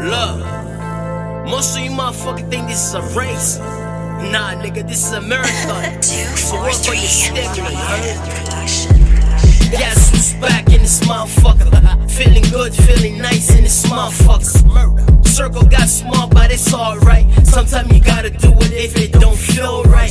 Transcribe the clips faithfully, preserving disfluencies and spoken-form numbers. Look, most of you motherfuckers think this is a race. Nah, nigga, this is a marathon. So what's your stimulus, huh? Guess who's back in this motherfucker? Feeling good, feeling nice in this motherfucker. Circle got small, but it's alright. Sometimes you gotta do it if it don't feel right.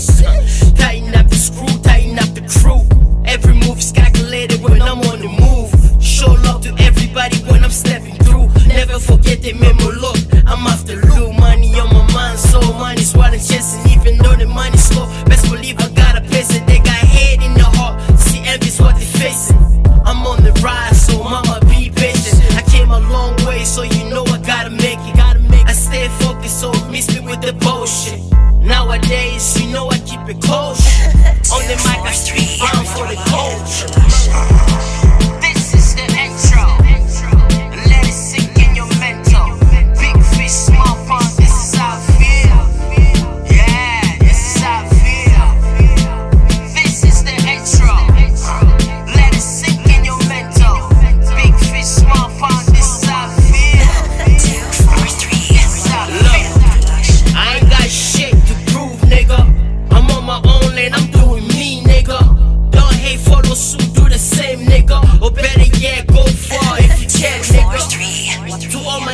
Tighten up the screw, tighten up the crew. Every move is calculated when I'm on the move. Show love to everybody when I'm stepping through. Never forget the memo, look, I'm after loot. Money on my mind, so money's what I'm chasing. Even though the money's slow, best believe I got a place that they got head in the heart. See, envy's what they facing. I'm on the rise, so mama be patient. I came a long way, so you know I gotta make it. I stay focused, so it miss me with the bullshit. Nowadays, you know I keep it close. On the mic, I speak round for the culture.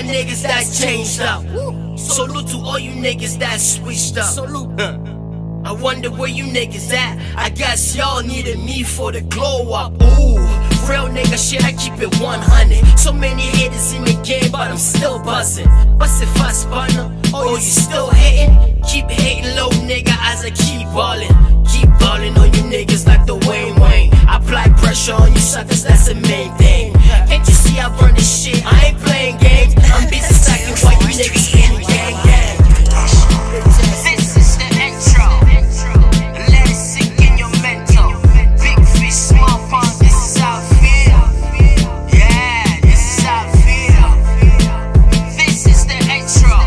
Niggas that changed up. Salute to all you niggas that switched up. Salute. Huh. I wonder where you niggas at. I guess y'all needed me for the glow up. Ooh, real nigga shit, I keep it one hundred. So many haters in the game, but I'm still buzzing. What's if I spun up? Oh, you still hating? Keep hating, low nigga, as I keep ballin'. Keep ballin' on you niggas like the Wayne Wayne. I apply pressure on you suckers, that's the main thing. Can't you see I burn this shit? I ain't playing games. I'm busy stacking while you niggas in the gang gang. This is the intro. Let it sink in your mental. Big fish, small pond. This is how I feel. Yeah, this is how I feel. This is the intro.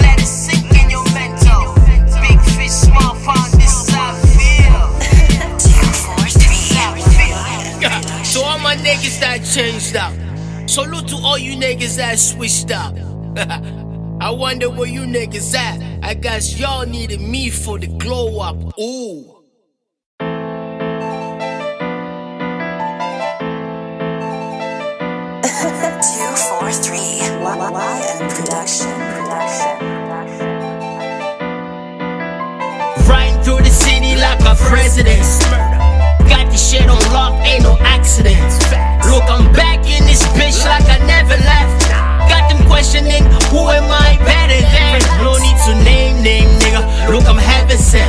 Let it sink in your mental. Big fish, small pond. This is how I feel. So all my niggas that changed up. Salute to all you niggas that switched up. I wonder where you niggas at. I guess y'all needed me for the glow up. Ooh. two four three Y M Production. Riding through the city like a president. Got this shit on lock, ain't no accidents. Look, I'm back in this bitch like I never left. Got them questioning, who am I better than? No need to name, name, nigga. Look, I'm heaven sent.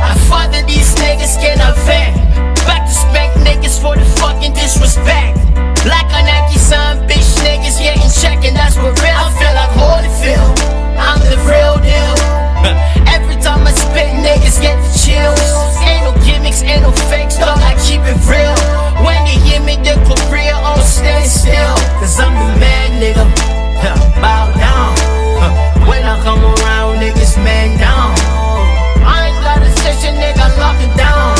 I father these niggas, can I vent? Back to spank niggas for the fucking disrespect. Like a Nike sign, bitch niggas getting check, and that's for real. I feel like Holyfield, I'm the real deal. Every time I spit, niggas get the chills. Ain't no gimmicks, ain't no fakes, dog, I keep it real. When they hear me, their career all stand still. Cause I'm the man, nigga, huh, bow down, huh. When I come around, niggas man down. I ain't got a session, nigga, lock it down.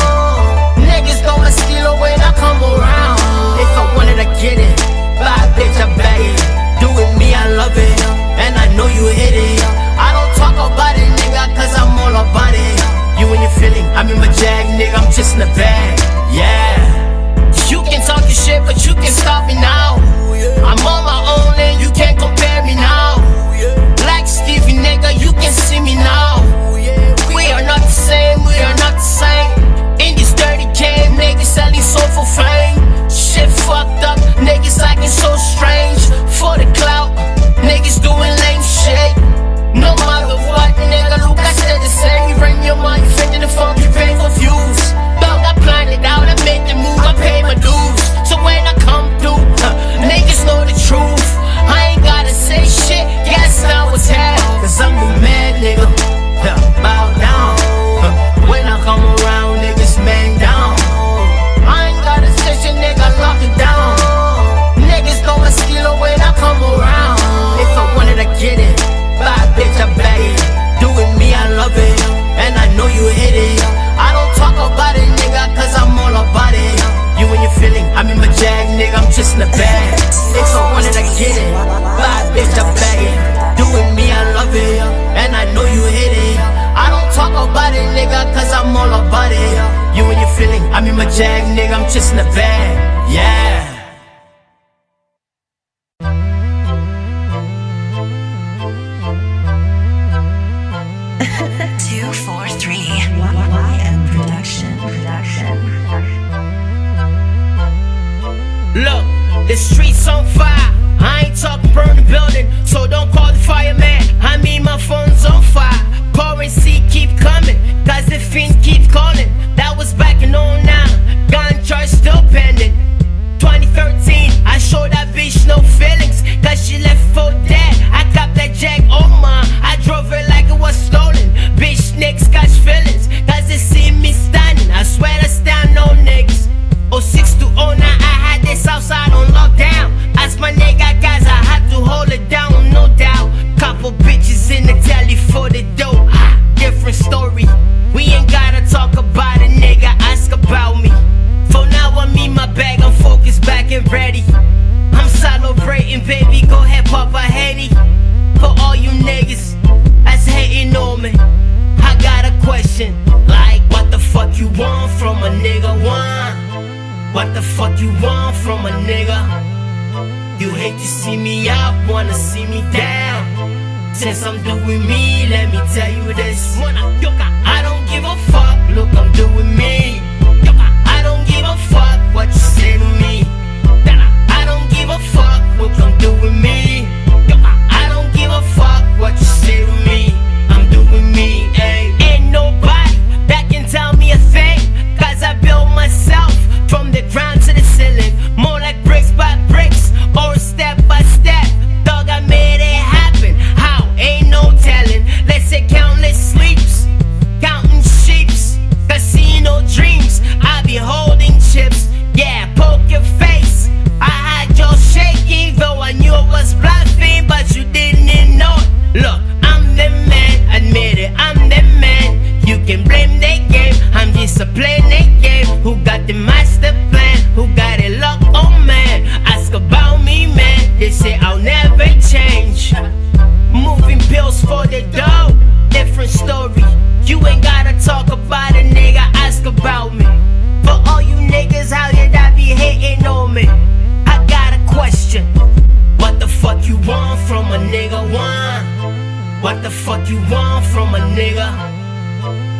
Niggas gonna steal when I come around. If I wanted, I get it. Bye, bitch, I bag it. Do it me, I love it. And I know you hit it. I don't talk about it, nigga, cause I'm all about it. You and your feeling, I'm in my jag, nigga, I'm just in the bag. Yeah. You can talk your shit, but you can stop me now. I'm on my own lane, you can't compare me now. Black Stevie, nigga, you can see me now. We are not the same, we are not the same. In this dirty game, niggas selling soul for fame. Shit fucked up, niggas acting so strange. For the clout, niggas doing lame shit. No matter what, nigga, look, I said the same. You bring your mind, you faking the funk, you pay for views. Blinded out, I made the move, I pay my dues. So when I come through, huh, niggas know the truth. I ain't gotta say shit, yes, I was had. Cause I'm the man, nigga, huh, bow down, huh. When I come around, niggas man down. I ain't gotta say shit, nigga, lock it down. Niggas gonna steal when I come around. If I wanted, I get it. Bye, bitch, I bag it. Do it me, I love it. And I know you hit it. I don't talk about it, nigga, cause I'm all about it. You and your feeling, I'm in my jag, nigga, I'm just in the bag. If I wanted, I get it. Bye, bitch, I I'm in my jag, nigga, I'm chasing the bag, yeah. two four three Y M Production. Look, the streets on fire. I ain't talking burn the building, so don't call the fireman. I mean my phone's on fire. Pouring sea keep coming, cause the fiend keep calling. That was back in oh nine, gun charge still pending. Twenty thirteen, I showed that bitch no feelings, cause she left for dead. I copped that jack, oh my, I drove her like it was stolen. Bitch niggas got feelings, cause they see me standing. I swear I stand no niggas. oh six to oh nine, I had this outside on lockdown. As my nigga guys, I had to hold it down, no doubt. Couple bitches in the telly for the dope, ah, different story. We ain't gotta talk about it, nigga, ask about me. For now I'm in my bag, I'm focused, back and ready. I'm celebrating, baby, go ahead, pop a Henny. For all you niggas that's hating on me, I got a question, like what the fuck you want from a nigga, one? What the fuck you want from a nigga? You hate to see me up, wanna see me down. Since I'm doing me, let me tell you this, I don't give a fuck, look I'm doing me. I don't give a fuck what you say to me. I don't give a fuck, look I'm doing me. I don't give a fuck what you say to me. I'm doing me, ayy. Ain't nobody that can tell me a thing, cause I built myself from the ground to the ceiling. More like bricks by bricks, or step by step. Dog, I made it happen, how? Ain't no telling. Let's say countless sleeps, counting sheeps, casino dreams, I be holding chips. Yeah, poke your face, I had your shaking, though I knew it was bluffing, but you didn't know it. Look, I'm the man, admit it, I'm the man. You can blame that game, I'm just a playing that game. Who got the master plan, who got it locked, oh man. Ask about me, man, they say I'll never change. Moving bills for the dough, different story. You ain't gotta talk about it, nigga, ask about me. For all you niggas out here that be hating on me, I got a question, what the fuck you want from a nigga, one? What the fuck you want from a nigga?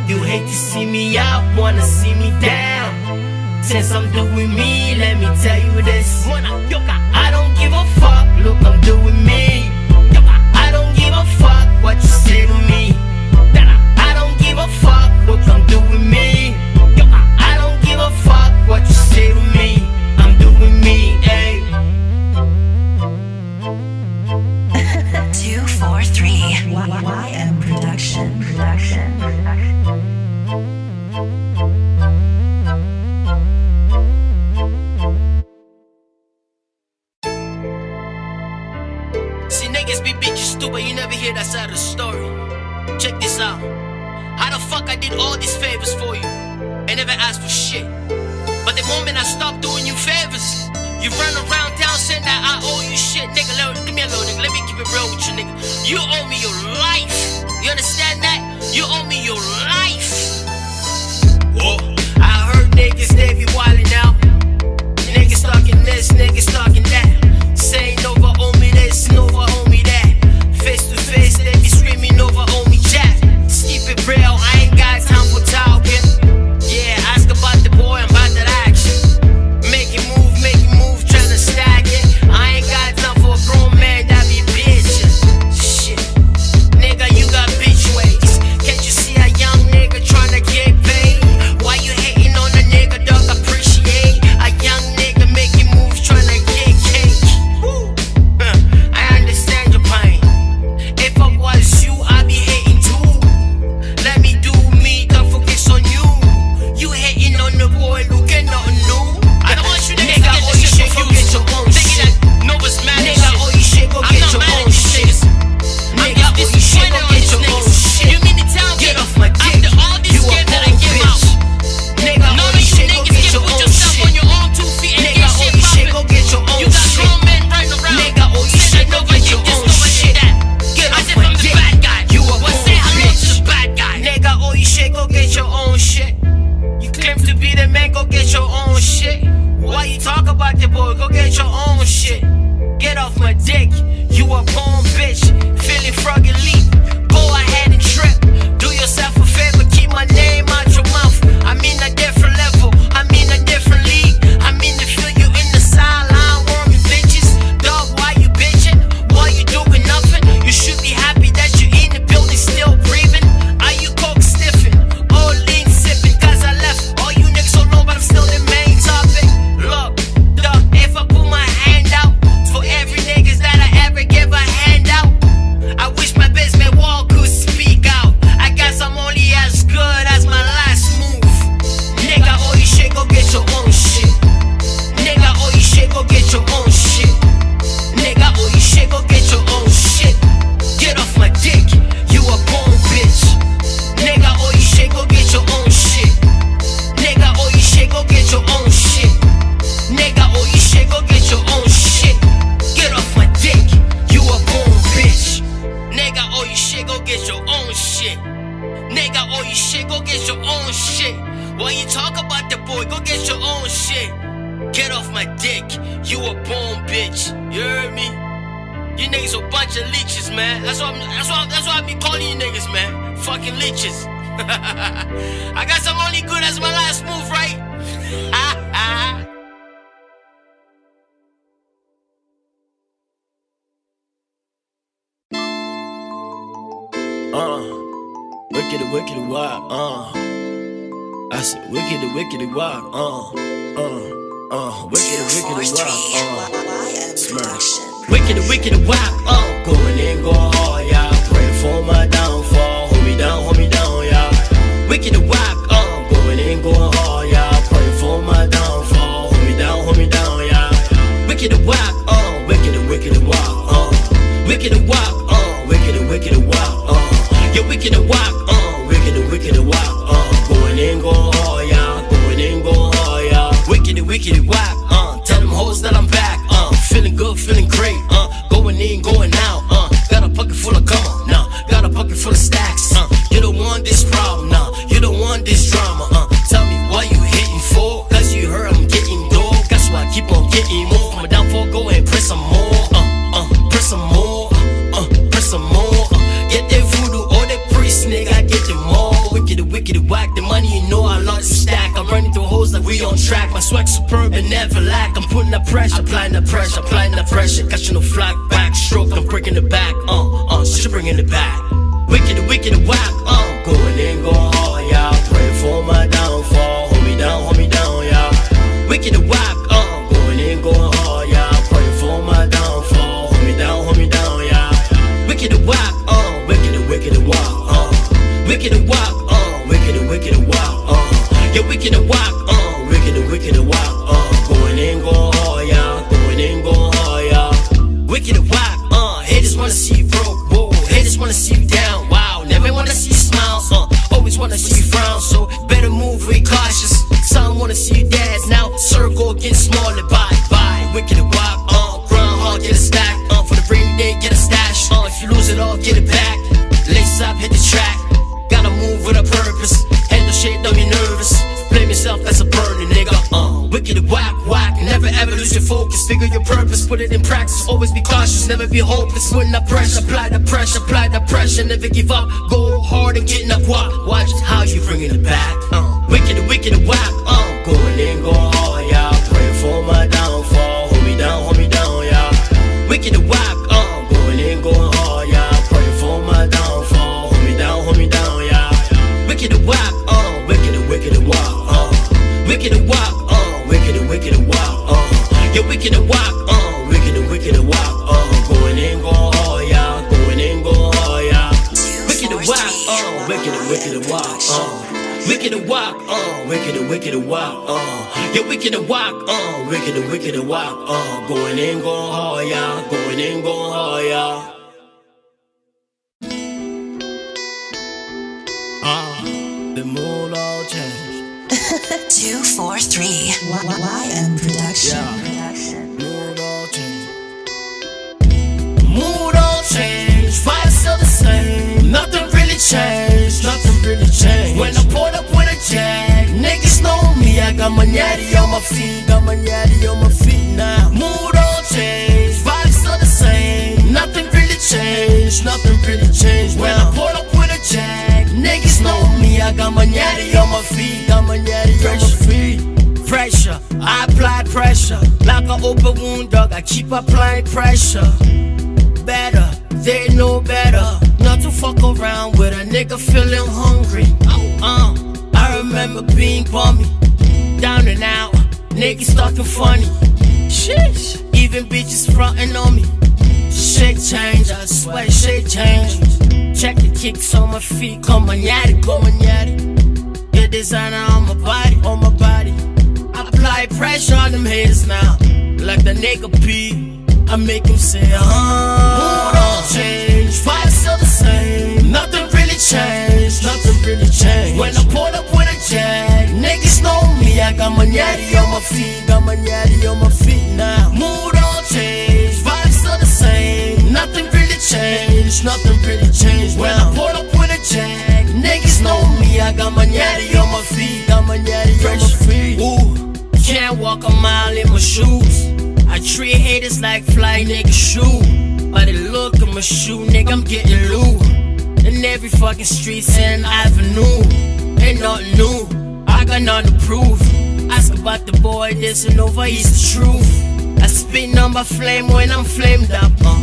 You hate to see me up, wanna see me down. Since I'm doing me, let me tell you this, I don't give a fuck, look I'm doing me. I don't give a fuck what you say to me. I don't give a fuck, look I'm doing me. I don't give a fuck what you say to me. I'm doing me, ayy. two four three Y M Production. Production. See, niggas be bitches too, but you never hear that side of the story. Check this out. How the fuck I did all these favors for you? I never asked for shit. But the moment I stopped doing you favors, you run around town saying that I owe you shit. Nigga, let me, give me a little, nigga. Let me keep it real with you, nigga. You owe me your life. You understand that? You owe me your life. Whoa. I heard niggas, they be wildin' out. Niggas talking this, niggas talking that. Saying Nova owe me this, Nova owe me that. Face to face, they be screaming Nova owe me jack. Just keep it real, I ain't got time for talking. Yeah, ask about the boy, I'm about that action. Make it move, make it move, tryna stack it. I ain't got time for a grown man that be bitchin'. Shit, shit. Get off my dick, you a born bitch. Feeling froggy leap, go ahead and trip. Do yourself a favor, keep my name out your mouth. I'm in a different level, I'm in a different league. I'm in the field, you in the sideline, warming bitches. Dog, why you bitching? Why you doing nothing? You should be happy that you in the building, still breathing. Are you coke sniffing? All lean sipping, cause I left all you niggas don't know, but I'm still the main topic. Look, dog, if I put my hand out for every niggas that I ever give a hand out, I wish my basement wall could speak out. I guess I'm only as good as my last move. Nigga, all you shit, go get your own shit. Nigga, all you shit, go get your own shit. Nigga, all you shit, go get your own shit. Get off my dick, you a born bitch. Nigga, all you shit, go get your own shit. Nigga, all you shit, go get your own shit. Nigga, all you shit, go get your own shit. Get off my dick, you a born bitch. Nigga, all you shit, go get your own shit. Nigga, all you shit, go get your own shit. Why you talk about the boy, go get your own shit. Get off my dick, you a born bitch. You heard me? You niggas a bunch of leeches, man. That's what I'm, that's what I'm, that's what I be calling you niggas, man. Fucking leeches. I guess I'm only good as my last move, right? Uh, wicked, wicked, wild, uh. I said, wicked, wicked, wild, uh, uh, uh, wicked, wicked, wild, uh. Smirk. Wicked, wicked, wild, uh. Going in, going hard, y'all. Pray for my downfall. Hold me down, hold me down, y'all. Wicked, wild, uh. Going in, going hard, y'all. Pray for my downfall. Hold me down, hold me down, y'all. Wicked, wild, uh. Wicked, wicked, wild, uh. Wicked, wild, uh. Wicked, wicked, wild, uh. You're wicked to walk, uh, wicked to wicked to walk, uh. Going in, going hard, y'all. Going in, going hard, y'all. Wicked to wicked to walk, uh. Tell them hoes that I'm back, uh. Feeling good, feeling great, uh. Going in, going out, uh. Got a pocket full of gum, now. Nah. Got a pocket full of stacks, uh. You don't want this problem, now. Nah. You don't want this drama, uh. Tell me what you hitting for, cause you heard I'm getting dope. That's why I keep on getting more. From a downfall, go and press some more, uh, uh, press some more, uh, press some more, uh. Get that voodoo. Nigga, get them all. Wicked, wicked, whack. The money you know I love to stack. I'm running through holes like we on track. My swag superb and never lack. I'm putting the pressure, applying the pressure, applying the pressure. Catching no flag, backstroke. I'm breaking the back, uh, uh, she bringing it back. Wicked, wicked, whack, uh. Going in, going hard, y'all. Pray for my downfall. Hold me down, hold me down, y'all. Wicked, whack, uh. Going in, going hard, y'all. Pray for my downfall. Hold me down, hold me down, y'all. Wicked, whack, uh. Wicked, wicked, whack. Wicked and wop, uh, wicked and wicked and wop, uh. Yeah, wicked and wop, uh, wicked and wicked and wop, uh. Going in, going hard, y'all. Going in, going hard, y'all. Wicked and wop, uh. Haters wanna see you broke, whoa. Haters wanna see you down, wow. Never wanna see you smile, uh. Always wanna see you frown, so better move, we cautious. Some wanna see you dance now. Circle getting smaller, bye, bye. Wicked and wop, uh. Grind hard, get a stack, uh. For the rainy day, get a stash, uh. If you lose it all, get it back. Lace up, hit the track. Move with a purpose, handle shit, don't be nervous. Blame yourself, that's a burning nigga. Uh, wicked and whack, whack. Never ever lose your focus. Figure your purpose, put it in practice. Always be cautious, never be hopeless. Putting the pressure, apply the pressure, apply the pressure. Never give up, go hard and getting up. Walk. Watch how you bringing it back. Uh, wicked and wicked and whack. Uh, going in, going hard, y'all. Pray for my downfall. Hold me down, hold me down, y'all. Wicked and whack. Uh, going in, going hard, y'all. Pray for my downfall. Hold me down, hold me down, y'all. Wicked and wop, uh, wicked and wicked and wop, uh. Wicked and wop, uh, wicked and wicked and wop, uh. Yeah, wicked and wop, uh, wicked and wicked and wop, uh. Going in, going hard, y'all. Going in, going hard, y'all. Wicked and wop, uh, wicked and wicked and wop, uh. Wicked and wop, uh, wicked and wicked and wop, uh. Yeah, wicked and wop, uh, wicked and wicked and wop, uh. Going in, going hard, y'all. Going in, going hard, y'all. The mood all changed. Two, four, three. Y M Production. Yeah. Mood all changed. Mood all changed. Vibes still the same. Nothing really changed. Nothing really changed. When I pulled up with a jack, niggas know me. I got my natty on my feet. Got my natty on my feet now. Mood all changed. bitch, nothing really changed when now. I pull up with a jack, niggas know me. I got my natty on my feet, got my natty on my feet. Pressure, I apply pressure like an open wound dog. I keep applying pressure. Better, they know better not to fuck around with a nigga feeling hungry. Uh, I remember being bummy, down and out, niggas talking funny. Sheesh, even bitches frontin' on me. Shit changed, I swear shit changed. Check the kicks on my feet, come on yaddy, come on yaddy. Get designer on my body, on my body. I apply pressure on them haters now, like the nigga P. I make him say, uh, mood all changed, vibes still the same. Nothing really changed, nothing really changed. When I pull up with a jack, niggas know me. I got my natty on my feet, got my natty on my feet now. Mood all changed, vibes still the same. Nothing really changed, nothing really changed. When I pull up with a jack, niggas know me. I got my natty on my feet, got my natty on my feet. Ooh, can't walk a mile in my shoes. I treat haters like fly nigga shoe. But they look at my shoe, nigga, I'm getting loot. In every fucking street and avenue. Ain't nothing new, I got nothing to prove. Ask about the boy, this and over, he's the truth. I spit on my flame when I'm flamed up, uh.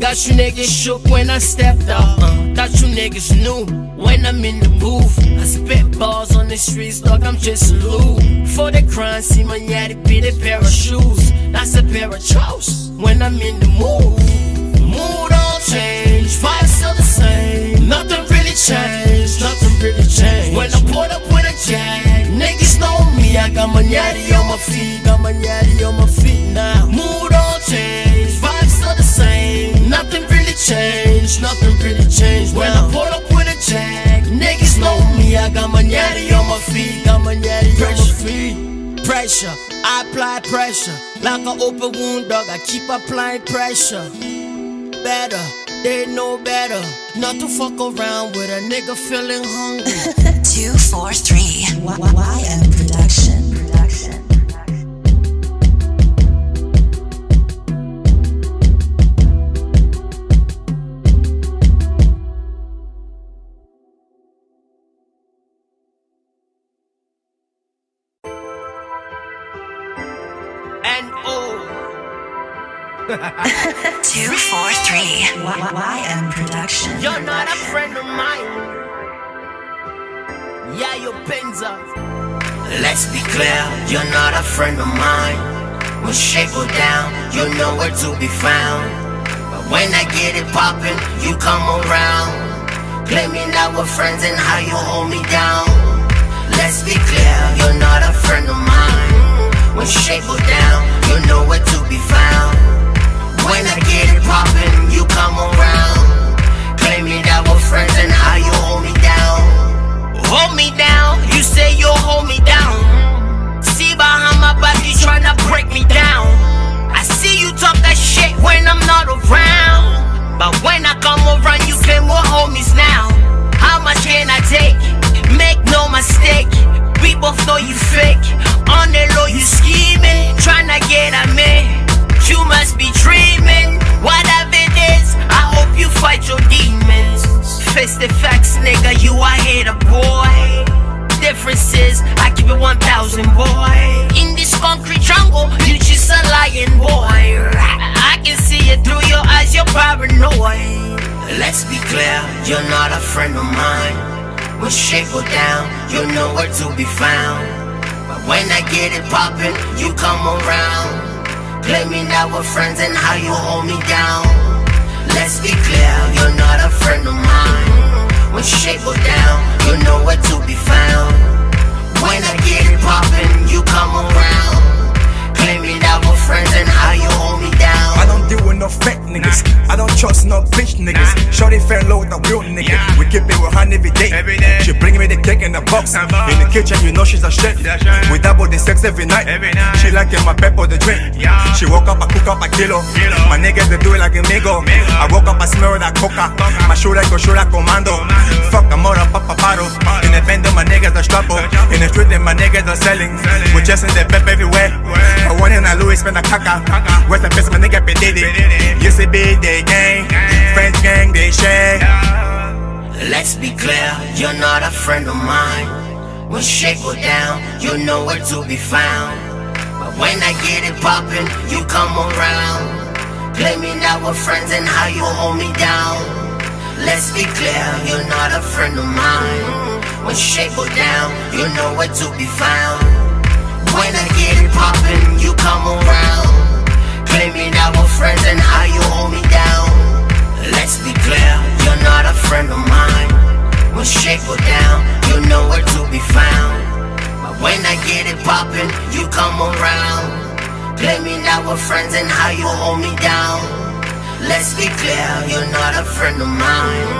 Got you niggas shook when I stepped up, uh. Thought you niggas knew when I'm in the booth. I spit balls on the streets, dog, I'm just a loot. For the crime, see my yaddy be the pair of shoes. That's a pair of trousers when I'm in the mood. Mood all changed, vibes still the same. Nothing really changed, nothing really changed. When I pull up with a jack, niggas know me. I got my natty on my feet, got my natty on my feet now. Mood all changed, vibes still the same. Nothing really changed, nothing really changed. When I pull up with a jack, niggas know me. I got my natty on my feet, got my natty on my feet. Pressure, I apply pressure like an open wound dog. I keep applying pressure. Better, they know better not to fuck around with a nigga feeling hungry. Two, four, three. Y M Production. Production. Two, four, three. Y M Production. You're not a friend of mine. Yeah, your pins up. Let's be clear, you're not a friend of mine. When shit go down, you're nowhere to be found. But when I get it poppin', you come around, claiming that we're friends and how you hold me down. Let's be clear, you're not a friend of mine. When shit go down, you're nowhere to be found. When I get it poppin', you come around, claiming that we're friends and how you hold me down. Hold me down, you say you'll hold me down. See behind my back, you tryna break me down. I see you talk that shit when I'm not around, but when I come around, you claim we're homies now. How much can I take? Make no mistake, we both know you fake. On the low, you scheming, tryna get at me. You must be dreaming, whatever it is. I hope you fight your demons. Face the facts, nigga, you a hater, boy. Differences, I keep it one thousand, boy. In this concrete jungle, you just a lying boy. I can see it through your eyes, you're paranoid. Let's be clear, you're not a friend of mine. When shit go down, you're nowhere to be found. But when I get it poppin', you come around, claiming that we're friends and how you hold me down. Let's be clear, you're not a friend of mine. When shit go down, you're nowhere to be found. When I get it poppin', you come around, claiming that we're friends and how you hold me down. I don't deal with no fake niggas, nah. I don't trust no bitch niggas, nah. Shorty fell low with a real nigga, yeah. We keep it with her every day, every day. She bring me the cake in the box. In the kitchen, you know she's a chef. We double the sex every night. Every night. She like it, my pepper, the drink. Yeah. She woke up, I cook up a kilo. kilo. My niggas, they do it like a migo. migo. I woke up, I smell that coca. coca. My shoulder go shoulder commando. commando. Fuck, I'm out of papa bottle. Bottle. In the band, my niggas are struggle. In the street, my niggas are selling. selling. We just in the pep everywhere. Where? I want in a Louis, spend a caca. Where's the best, my nigga, P Diddy. Used to be the gang. Friends gang they say. Let's be clear, you're not a friend of mine. When shit go down, you know where to be found. But when I get it poppin', you come around, claiming that we're friends and how you hold me down. Let's be clear, you're not a friend of mine. When shit go down, you know where to be found. When I get it poppin', you come around, claiming that we're friends and how you hold me down. Let's be clear, you're not a friend of mine. When shit go down, you know where to be found. But when I get it poppin', you come around, claiming that we're friends and how you hold me down. Let's be clear, you're not a friend of mine.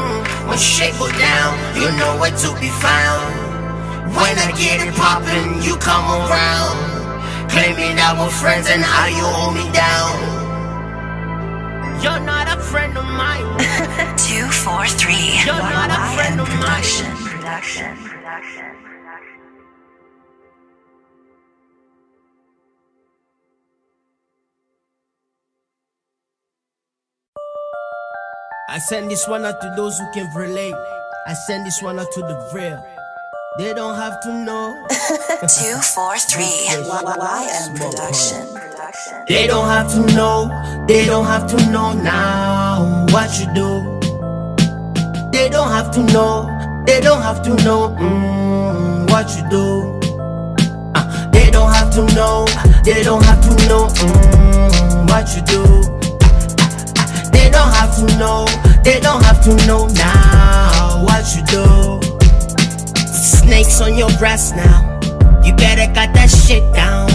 When shit go down, you know where to be found. When I get it poppin', you come around, claiming that we're friends and how you hold me down. You're not a friend of mine. Two, four, three. You're not a friend of mine. Production. Production. I send this one out to those who can relate. I send this one out to the real. They don't have to know. Two, four, three. Y M Production. They don't have to know. They don't have to know now what you do. They don't have to know. They don't have to know mm, what you do. Uh, they don't have to know. They don't have to know mm, what you do. Uh, they don't have to know. They don't have to know now what you do. Snakes on your breast now. You better got that shit down.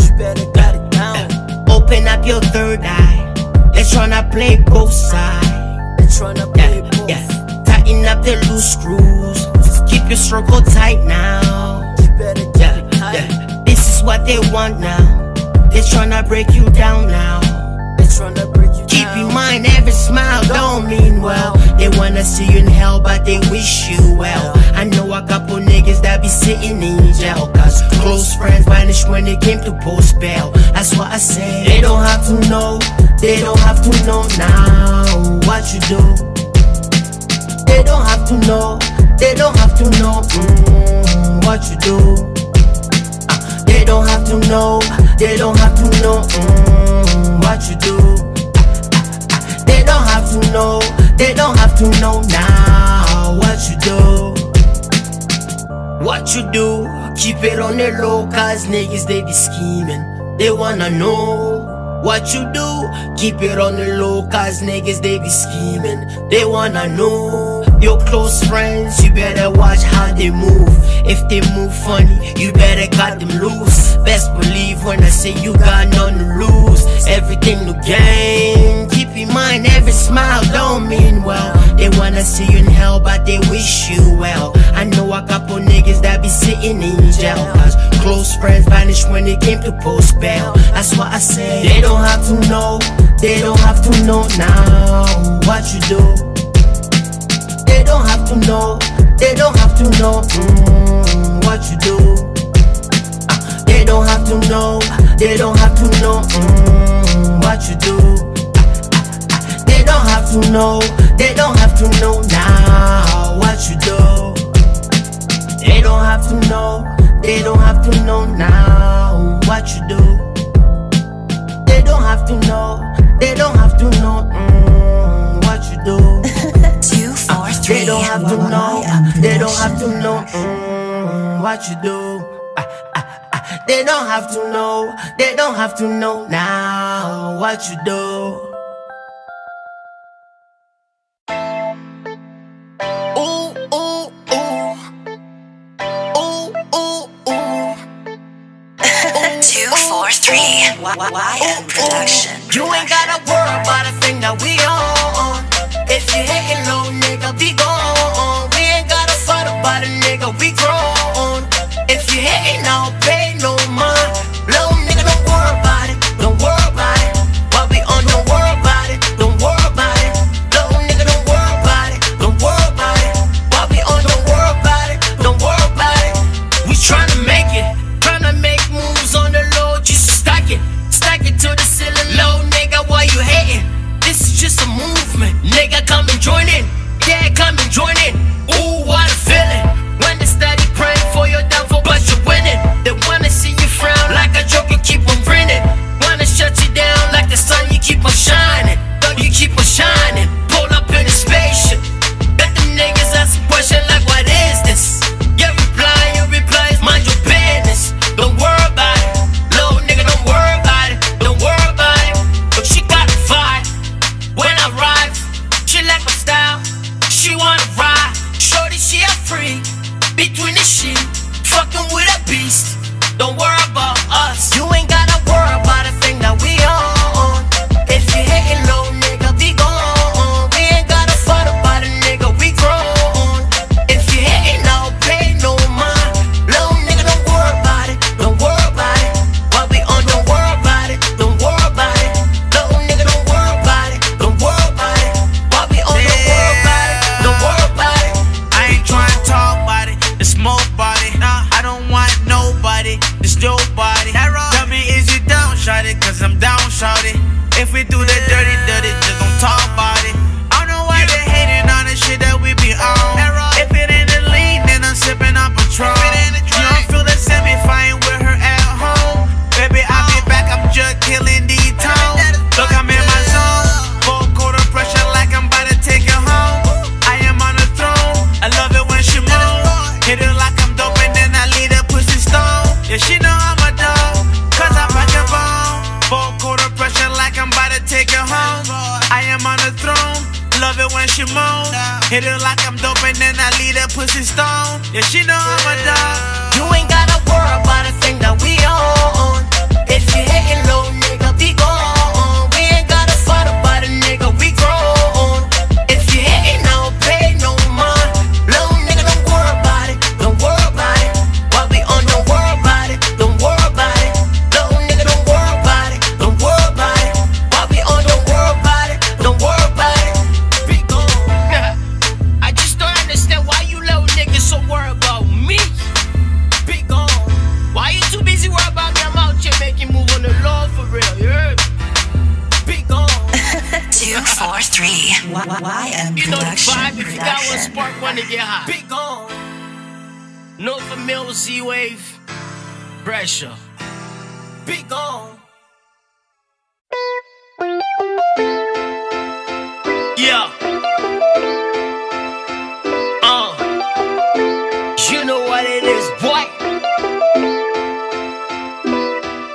You better got it down. Uh, open up your third eye. They tryna play both sides. They tryna play yeah, both. Yeah. Tighten up the loose screws. Just keep your circle tight now. You better get it tight. Yeah. This is what they want now. They tryna break you down now. They tryna break you down. Keep in mind every smile don't mean well. They wanna see you in hell, but they wish you well. I know a couple niggas that be sitting in jail, cause close friends vanished when it came to post bail. That's what I say. They don't have to know. They don't have to know now what you do. They don't have to know. They don't have to know mm, what you do. uh, They don't have to know. They don't have to know mm, what you do. uh, uh, They don't have to know. They don't have to know now what you do. What you do, keep it on the low, cause niggas they be scheming. They wanna know what you do, keep it on the low, cause niggas they be scheming. They wanna know your close friends, you better watch how they move. If they move funny, you better cut them loose. Best believe when I say you got nothing to lose, everything to gain. Keep in mind every smile don't mean well. They wanna see you in hell, but they wish you well. I know a couple niggas that be sitting in jail, cause close friends vanished when it came to post bail. That's what I say. They don't have to know. They don't have to know now what you do. They don't have to know. They don't have to know mm, what you do. uh, They don't have to know. They don't have to know mm, what you do. They don't have to know, they don't have to know now what you do. They don't have to know, they don't have to know now what you do. They don't have to know, they don't have to know mm, what you do. Two, four, three, they don't have to know, they don't have to know mm, what you do. They don't have to know, they don't have to know now what you do. Y M Production. You ain't gotta worry about a thing that we own. If you hangin' low, nigga, be gone. We ain't gotta fight about a nigga, we grown. If you hatin', I'll pay no mind. Low nigga, don't worry about it, don't worry about it. What we on, don't worry about it, don't worry about it. Low nigga, don't worry about it, don't worry about it. What we on, don't worry about it, don't worry about it. We tryna make it, tryna make moves on the low, just stack it. Stack it to the ceiling, low nigga, why you hatin'? between the sheep, fucking with a beast. Don't worry about us. You ain't gotta worry about a thing that we own. If you hatin' low, nigga, be gone. We ain't gotta fight about a nigga, we grown. If you hatin' out, pay no mind. Little nigga, don't worry about it, don't worry about it. While we on, don't worry about it, don't worry about it. Little nigga, don't worry about it, don't worry about it. While we on, don't worry about it, don't worry about it. I ain't tryna talk about it, it's more about it. Nah, I don't want nobody, it's nobody. Tell me, is you down, shawty? Cause I'm down, shawty. If we do that dirty, dirty, just don't talk about it. I don't know why they hating on the shit that we be on. If it ain't the lean, then I'm sipping on Patron. You don't feel the same if I ain't with her at home. Baby, I'll be back, I'm just killing these tones. Look, I'm in my zone, full quarter pressure like I'm about to take it home. I am on the throne, I love it when she moans. Hit it like I'm dope and then I leave that pussy stone. Yeah, she know I'm a dog, cause I pack a bone. Full quarter pressure like I'm about to take her home. I am on the throne, love it when she moans. Hit it like I'm dope and then I leave that pussy stone. Yeah, she know I'm a dog. You ain't gotta worry about a thing that we own. If you hatin' low, nigga, be gone. We ain't gotta fight about a nigga, we grown. If you hatin' out, pay no mind. Little nigga, don't worry about it, don't worry about it. While we on, don't worry about it, don't worry about it. Little nigga, don't worry about it, don't worry about it. While we on, don't worry about it, don't worry about it. Be gone. I just don't understand why you little niggas so worried about me. Be gone. Why you too busy worried about me? I'm out here making move on the law for real. You heard me? Be gone. two four three. Y M You know the vibe. If you got one spark, wanna get high. Be gone. No familiar Z wave pressure. Be gone. Yeah. Uh. You know what it is, boy.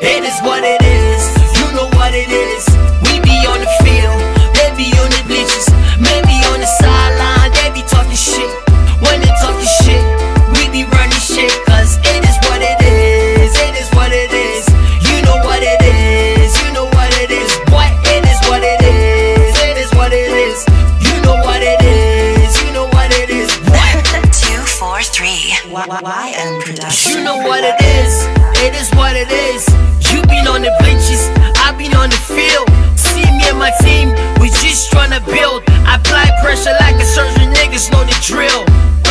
It is what it is. You know what it is. We be on the field, they be on the bleachers, maybe on the sideline. They be talking shit. When they talking shit, we be running shit. Cause it is what it is. It is what it is. You know what it is. You know what it is. Boy, it is what it is. It is what it is. You know what it is. You know what it is. two four three. Y M Production. You know what it is. It is what it is. You been on the benches, I been on the field. See me and my team, we just tryna build. I apply pressure like a surgeon, niggas know the drill.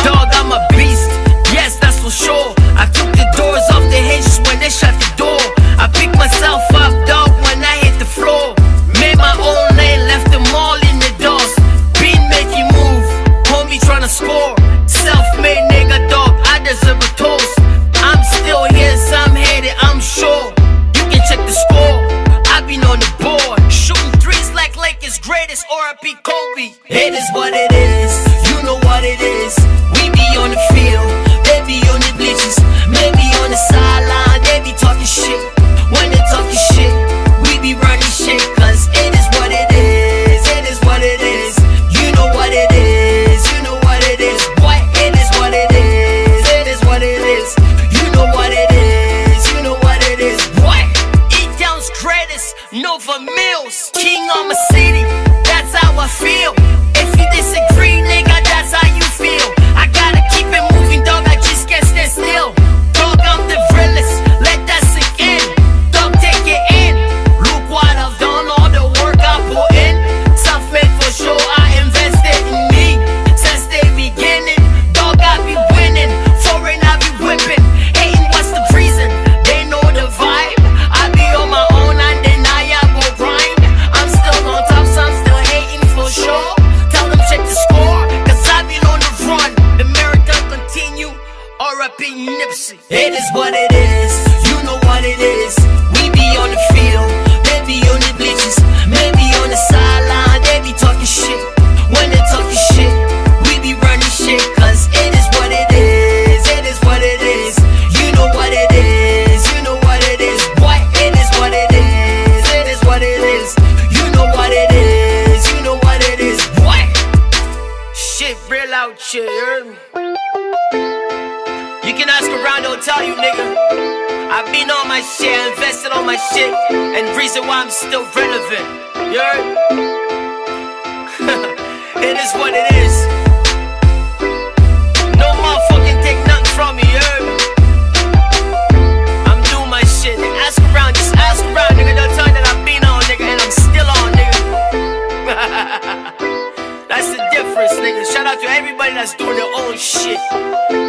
Dog, I'm a beast, yes, that's for sure. I took the doors off the hinges when they shut the door. I picked myself up, dog, when I hit the floor. Made my own lane, left them all in the dust. Been making move, homie tryna score. Self-made nigga, dog, I deserve a toast. I'm still here, some hated, I'm sure. Check the score, I've been on the board, shooting threes like Lakers greatest, or I be Kobe. It is what it is, you know what it is. We be on the field, they be on the bleachers, maybe on the sideline. They be talking shit, when they talking shit, we be running shit. Cause it is what it is, it is what it is. You know what it is, you know what it is. Boy, it is what it is, it is what it is. You know what it is, you know what it is. Boy. Greatest, Nova Mills, king of my city, that's how I feel. If you disagree, nigga, that's how you feel. I gotta keep it moving, dog, I just can't stand still. Dog, I'm the realest, let that sink in. Dog, take it in. Look what I've done, all the work I put in. Self-made for sure, I invested in me. Since the beginning, dog, I be winning. Foreign, I be whipping. Hating, what's the reason? They know the vibe. It is what it is, you know what it is. We be on the field, they be on the bleachers, maybe on the sideline. They be talking shit, when they talking shit, we be running shit. Cause it is what it is, it is what it is. You know what it is, you know what it is. Boy, it is what it is, it is what it is. You know what it is, you know what it is. Boy, shit real out here, you heard me? I'ma tell you, nigga. I've been on my shit, invested on my shit, and reason why I'm still relevant. You heard? It is what it is. No motherfucking take nothing from me, you heard? I'm doing my shit. Ask around, just ask around, nigga. They'll tell you that I've been on, nigga, and I'm still on, nigga. That's the difference, nigga. Shout out to everybody that's doing their own shit.